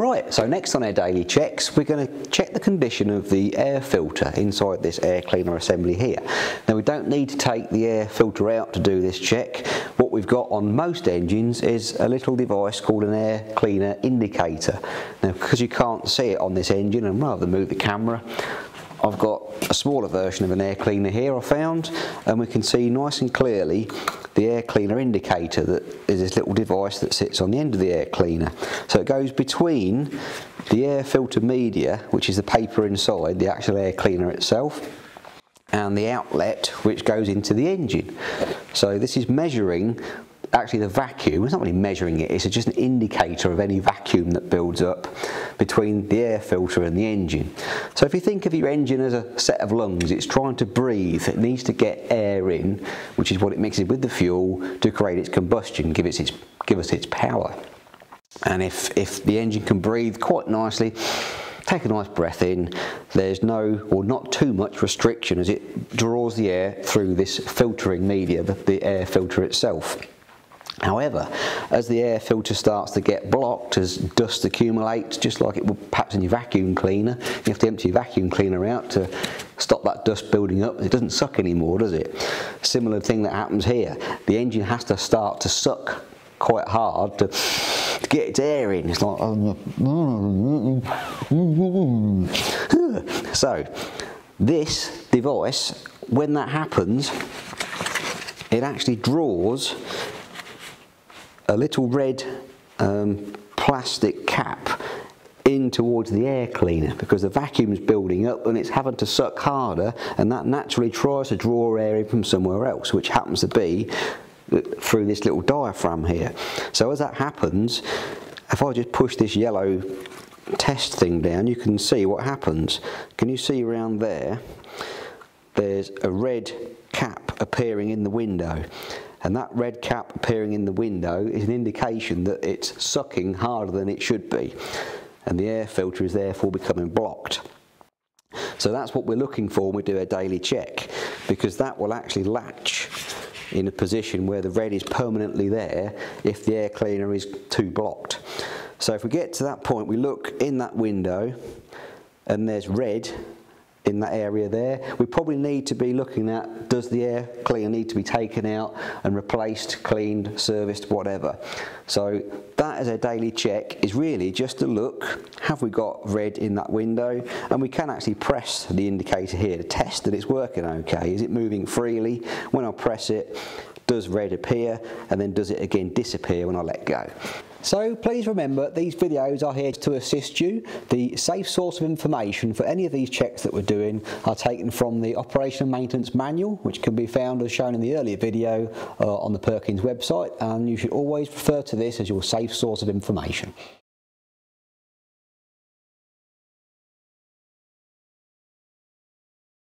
Right, so next on our daily checks, we're going to check the condition of the air filter inside this air cleaner assembly here. Now, we don't need to take the air filter out to do this check. What we've got on most engines is a little device called an air cleaner indicator. Now, because you can't see it on this engine, and rather than move the camera, I've got a smaller version of an air cleaner here I found, and we can see nice and clearly the air cleaner indicator, that is this little device that sits on the end of the air cleaner. So it goes between the air filter media, which is the paper inside the actual air cleaner itself, and the outlet which goes into the engine. So this is measuring actually the vacuum. It's not really measuring it, it's just an indicator of any vacuum that builds up between the air filter and the engine. So if you think of your engine as a set of lungs, it's trying to breathe, it needs to get air in, which is what it mixes with the fuel to create its combustion, give us its power. And if the engine can breathe quite nicely, take a nice breath in, there's no, or not too much restriction as it draws the air through this filtering media, the air filter itself. However, as the air filter starts to get blocked, as dust accumulates, just like it would perhaps in your vacuum cleaner, you have to empty your vacuum cleaner out to stop that dust building up. It doesn't suck anymore, does it? Similar thing that happens here. The engine has to start to suck quite hard to get its air in. It's like... So, this device, when that happens, it actually draws a little red plastic cap in towards the air cleaner, because the vacuum is building up and it's having to suck harder, and that naturally tries to draw air in from somewhere else, which happens to be through this little diaphragm here. So as that happens, if I just push this yellow test thing down, you can see what happens. Can you see around there? There's a red cap appearing in the window. And that red cap appearing in the window is an indication that it's sucking harder than it should be, and the air filter is therefore becoming blocked. So that's what we're looking for when we do a daily check, because that will actually latch in a position where the red is permanently there if the air cleaner is too blocked. So if we get to that point, we look in that window and there's red in that area there, we probably need to be looking at, does the air cleaner need to be taken out and replaced, cleaned, serviced, whatever. So that as a daily check is really just to look, have we got red in that window? And we can actually press the indicator here to test that it's working okay. Is it moving freely? When I press it, does red appear? And then does it again disappear when I let go? So please remember, these videos are here to assist you. The safe source of information for any of these checks that we're doing are taken from the Operation and Maintenance Manual, which can be found as shown in the earlier video on the Perkins website, and you should always refer to this as your safe source of information.